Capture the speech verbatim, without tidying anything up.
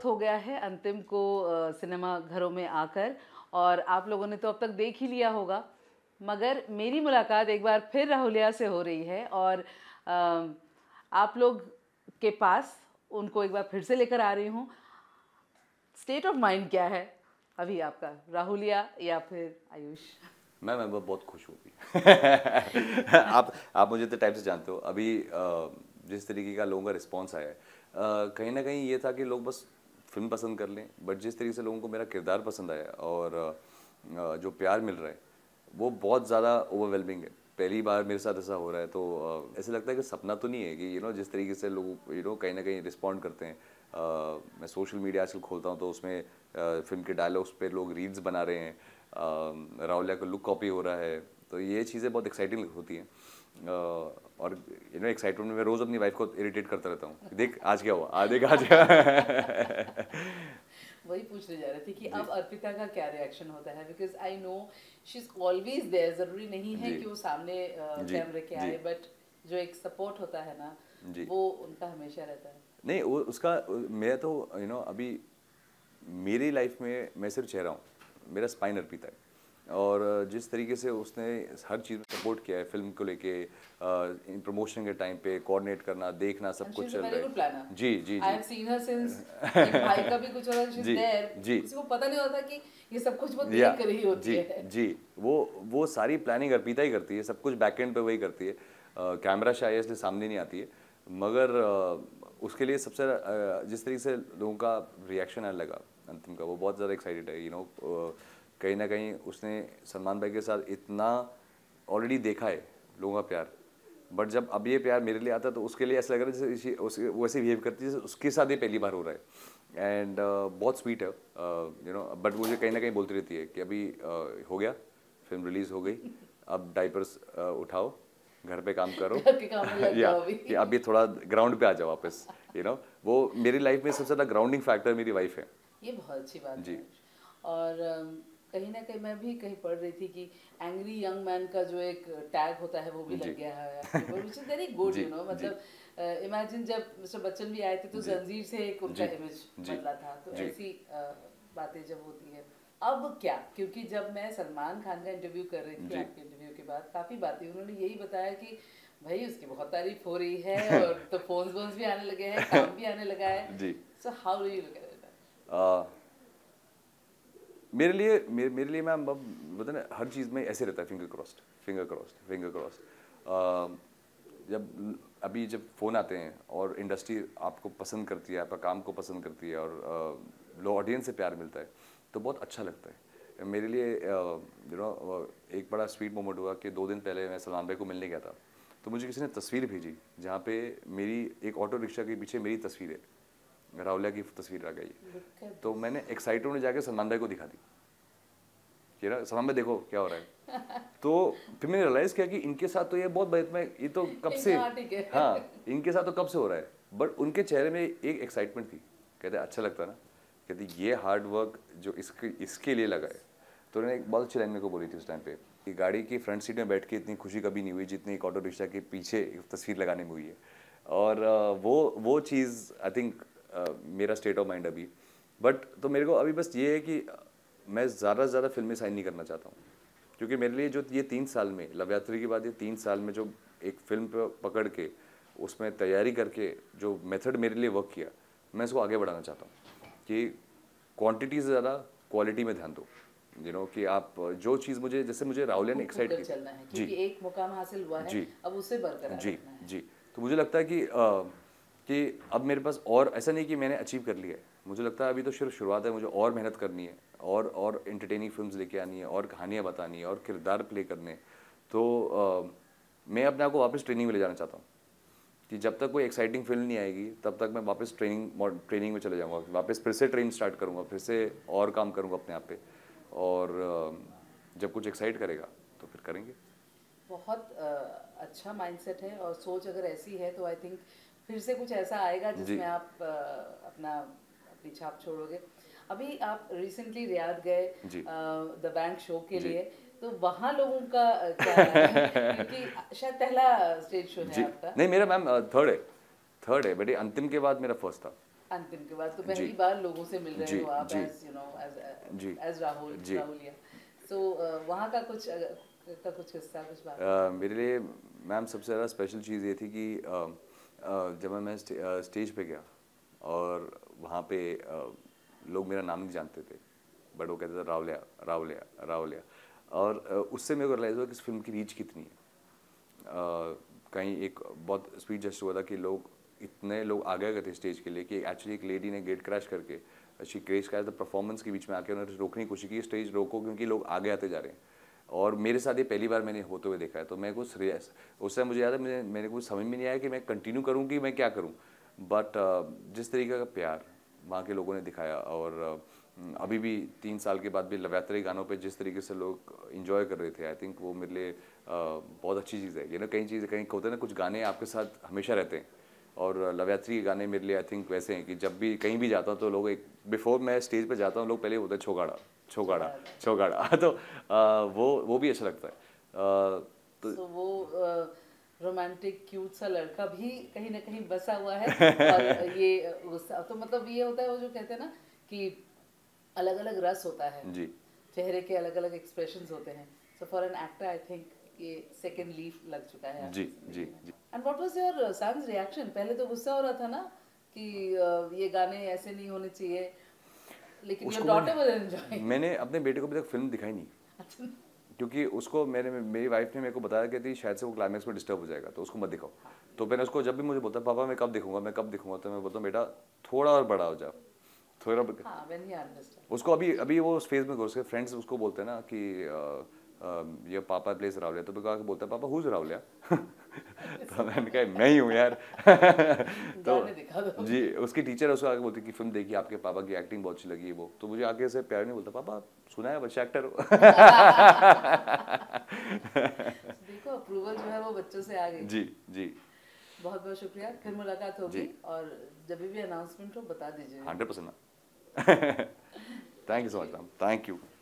वक्त हो गया है अंतिम को सिनेमा घरों में आकर, और आप लोगों ने तो अब तक देख ही लिया होगा, मगर मेरी मुलाकात एक बार फिर राहुलिया से हो रही है और आप लोग के पास उनको एक बार फिर से लेकर आ रही हूँ। स्टेट ऑफ माइंड क्या है अभी आपका, राहुलिया या फिर आयुष? मैं मैं बहुत खुश होगी। आप आप मुझे इतने टाइम से जानते हो। अभी जिस तरीके का लोगों का रिस्पॉन्स आया है, कहीं ना कहीं ये था कि लोग बस फिल्म पसंद कर लें, बट जिस तरीके से लोगों को मेरा किरदार पसंद आया और जो प्यार मिल रहा है वो बहुत ज़्यादा ओवरवेलमिंग है। पहली बार मेरे साथ ऐसा हो रहा है, तो ऐसे लगता है कि सपना तो नहीं है कि यू नो जिस तरीके से लोग यू नो कहीं ना कहीं रिस्पॉन्ड करते हैं। मैं सोशल मीडिया आजकल खोलता हूँ तो उसमें फिल्म के डायलॉग्स पे लोग रील्स बना रहे हैं, राहुलिया का लुक कॉपी हो रहा है, तो ये चीज़ें बहुत एक्साइटिंग होती हैं। और यू नो एक्साइटमेंट में मैं रोज़ अपनी वाइफ को इरिटेट करता रहता हूँ, देख आज क्या हुआ, आज देख आज क्या। वही पूछने जा रहे थे कि अब अर्पिता का क्या रिएक्शन होता है, because I know she is always there. ज़रूरी नहीं है कि वो सामने कैमरे के आए, बट जो एक सपोर्ट होता है ना वो उनका हमेशा रहता है। नहीं वो उसका मैं तो यू नो अभी मेरी लाइफ में मैं सिर्फ चेहरा हूँ, मेरा स्पाइन अर्पिता है, और जिस तरीके से उसने हर चीज़ में सपोर्ट किया है, फिल्म को लेके, प्रमोशन के टाइम पे कोऑर्डिनेट करना, देखना, सब कुछ चल रहा है। जी जी जी I have seen her since भाई का भी कुछ हो रहा है, शी इज देयर, किसी को पता नहीं होता कि ये सब कुछ वो देख कर ही होती है। जी वो वो सारी प्लानिंग अर्पिता ही करती है, सब कुछ बैक एंड पे वही करती है। कैमरा शायद इसलिए सामने नहीं आती है, मगर उसके लिए सबसे जिस तरीके से लोगों का रिएक्शन आने लगा अंतिम का, वो बहुत ज़्यादा एक्साइटेड है। यू नो कहीं ना कहीं उसने सलमान भाई के साथ इतना ऑलरेडी देखा है लोगों का प्यार, बट जब अब ये प्यार मेरे लिए आता तो उसके लिए ऐसा लग रहा है जैसे उस वो ऐसे बिहेव करती है जैसे उसके साथ ये पहली बार हो रहा है। एंड uh, बहुत स्वीट है यू नो, बट मुझे कहीं ना कहीं बोलती रहती है कि अभी uh, हो गया, फिल्म रिलीज़ हो गई, अब डाइपर्स uh, उठाओ, घर पे काम करो, या कि अब ये थोड़ा ग्राउंड पे आ जाओ वापस। यू नो वो मेरी लाइफ में सबसे ज़्यादा ग्राउंडिंग फैक्टर मेरी वाइफ है। ये बहुत अच्छी बात जी। है और कहीं ना कहीं मैं भी कहीं पढ़ रही थी कि एंग्री यंग मैन का जो एक टैग होता है वो भी लग गया है, which is very good. You know मतलब इमेजिन जब मिस्टर बच्चन भी आए थे तो जंजीर से एक उनका इमेज बदला था, तो ऐसी बातें जब होती है। अब क्या, क्योंकि जब मैं सलमान खान का इंटरव्यू कर रही थी आपके इंटरव्यू के बाद, काफ़ी बातें उन्होंने यही बताया कि भाई उसकी बहुत तारीफ हो रही है और तो फोन फोन भी आने लगे हैं, काम भी आने लगा है। So how do you look at it? मेरे लिए मेरे, मेरे लिए मैम बता ना, हर चीज़ में ऐसे रहता है finger crossed finger crossed finger crossed. जब अभी जब फ़ोन आते हैं और इंडस्ट्री आपको पसंद करती है, आपका काम को पसंद करती है और लो ऑडियंस से प्यार मिलता है, तो बहुत अच्छा लगता है मेरे लिए। यू नो एक बड़ा स्वीट मोमेंट हुआ कि दो दिन पहले मैं सलमान भाई को मिलने गया था, तो मुझे किसी ने तस्वीर भेजी जहाँ पे मेरी एक ऑटो रिक्शा के पीछे मेरी तस्वीर है, राहुलिया की तस्वीर आ गई, तो मैंने एक्साइटेड में जाके सलमान भाई को दिखा दी कि ना सलमान भाई देखो क्या हो रहा है। तो फिर मैंने रियलाइज़ किया कि इनके साथ तो ये बहुत बहत में ये तो कब से, हाँ इनके साथ तो कब से हो रहा है, बट उनके चेहरे में एक एक्साइटमेंट थी। कहते अच्छा लगता ना, कहती ये हार्ड वर्क जो इसके इसके लिए लगा है। तो उन्होंने एक बहुत अच्छी लाइन मेरे को बोली थी उस टाइम पे कि गाड़ी की फ्रंट सीट में बैठ के इतनी खुशी कभी नहीं हुई जितनी एक ऑटो रिक्शा के पीछे तस्वीर लगाने में हुई है। और वो वो चीज़ आई थिंक मेरा स्टेट ऑफ माइंड अभी। बट तो मेरे को अभी बस ये है कि मैं ज़्यादा से ज़्यादा फिल्में साइन नहीं करना चाहता हूँ, क्योंकि मेरे लिए जो ये तीन साल में लवयात्री के बाद ये तीन साल में जो एक फिल्म पकड़ के उसमें तैयारी करके जो मेथड मेरे लिए वर्क किया, मैं इसको आगे बढ़ाना चाहता हूँ कि क्वांटिटी से ज़्यादा क्वालिटी में ध्यान दो। यू नो कि आप जो चीज़ मुझे, जैसे मुझे राहुलिया ने एक्साइट की, चलना है क्योंकि एक मुकाम हासिल हुआ है, अब उसे बरकरार जी रखना है। जी तो मुझे लगता है कि आ, कि अब मेरे पास और ऐसा नहीं कि मैंने अचीव कर लिया है, मुझे लगता है अभी तो सिर्फ शुरुआत है। मुझे और मेहनत करनी है और और एंटरटेनिंग फिल्म्स लेके आनी है और कहानियाँ बतानी है और किरदार प्ले करने। तो आ, मैं अपने आप को वापस ट्रेनिंग में ले जाना चाहता हूँ कि जब तक कोई एक्साइटिंग फिल्म नहीं आएगी तब तक मैं वापस ट्रेनिंग ट्रेनिंग में चले जाऊँगा, वापस फिर से ट्रेन स्टार्ट करूँगा, फिर से और काम करूँगा अपने आप पे, और जब कुछ एक्साइट करेगा तो फिर करेंगे। बहुत अच्छा माइंडसेट है और सोच अगर ऐसी है तो आई थिंक फिर से कुछ ऐसा आएगा जिसमें आप अपना अपनी छाप छोड़ोगे। अभी आप रिसेंटली रियाद गए द बैंक शो के लिए, तो वहाँ लोगों का क्या है? क्योंकि शायद पहला स्टेज शो है आपका। नहीं मेरा मैम थर्ड है, थर्ड है बेटे, अंतिम के बाद मेरा फर्स्ट था। अंतिम के बाद तो पहली बार लोगों से मिल रहे हो आप as you know as as Rahul Rahuliya, तो वहाँ का कुछ का कुछ हिस्सा कुछ बात। मेरे लिए मैम सबसे ज़्यादा स्पेशल चीज़ ये थी कि जब मैं स्टेज पे गया और वहाँ पे लोग मेरा नाम नहीं जानते थे, बट वो कहते थे राहुलिया राहुलिया राहुलिया, और उससे मेरे को रियलाइज़ हुआ कि इस फिल्म की रीच कितनी है। कहीं एक बहुत स्पीड जस्ट हुआ था कि लोग इतने लोग आ गए थे स्टेज के लिए कि एक्चुअली एक लेडी ने गेट क्रैश करके शी क्रेश का परफॉर्मेंस के बीच में आके उन्होंने रोकने की कोशिश की, स्टेज रोको क्योंकि लोग आगे आते जा रहे हैं, और मेरे साथ ये पहली बार मैंने होते हुए देखा है। तो मेरे को सीरियस उस समय मुझे याद है मैंने मेरे को समझ में नहीं आया कि मैं कंटिन्यू करूँ कि मैं क्या करूँ, बट uh, जिस तरीके का प्यार वहाँ के लोगों ने दिखाया, और uh, अभी भी तीन साल के बाद भी लवयात्री गानों पे जिस तरीके से लोग इन्जॉय कर रहे थे, आई थिंक वो मेरे लिए uh, बहुत अच्छी चीज़ है। ये ना कई चीज़ कहीं होते हैं ना, कुछ गाने आपके साथ हमेशा रहते हैं, और लवयात्री के गाने मेरे लिए आई थिंक वैसे हैं कि जब भी कहीं भी जाता हूँ तो लोग एक बिफोर मैं स्टेज पे जाता हूँ लोग पहले बोलते हैं छोगाड़ा छोगाड़ा छोगाड़ा, तो आ, वो वो भी अच्छा लगता है। आ, तो so, वो रोमांटिक क्यूट सा लड़का भी कहीं ना कहीं बसा हुआ है, और ये गुस्सा तो मतलब ये होता है वो जो कहते हैं ना कि अलग अलग रस होता है जी, चेहरे के अलग अलग एक्सप्रेशन होते हैं, so for an actor I think ये सेकंड लीफ लग चुका है। जी जी जी। And what was your son's reaction? पहले तो गुस्सा हो रहा था ना कि ये गाने ऐसे नहीं होने चाहिए, लेकिन योर डॉटर वाज एंजॉयिंग। मैंने अपने बेटे को अभी तक फिल्म दिखाई नहीं क्योंकि उसको मैंने मेरी वाइफ ने मेरे को बताया कि शायद से वो क्लाइमेक्स में डिस्टर्ब हो जाएगा, तो उसको मत दिखाओ। तो मैंने उसको जब भी मुझे बोलता पापा मैं कब दिखूंगा मैं कब दिखूंगा तो मैं बोलता हूँ बेटा थोड़ा और बड़ा हो जाओ, थोड़ा बड़ा। उसको अभी अभी वो उस फेज में उसके फ्रेंड्स उसको बोलते हैं ना कि ये पापा प्लेस राहुलिया, तो बिकॉज बोलता है पापा हूँ राहुलिया तो मैंने कहा मैं ही हूँ यार तो जी उसकी टीचर उसको आके बोलती कि फिल्म देखी आपके पापा की एक्टिंग बहुत अच्छी लगी, वो तो मुझे आगे से प्यार नहीं बोलता पापा सुना है बच्चा एक्टर हो देखो अप्रूवल जो है वो बच्चों से आ गई। जी जी बहुत बहुत शुक्रिया, फिर मुलाकात होगी और जब भी अनाउंसमेंट हो बता दीजिए hundred percent. Thank you so much ma'am, thank you.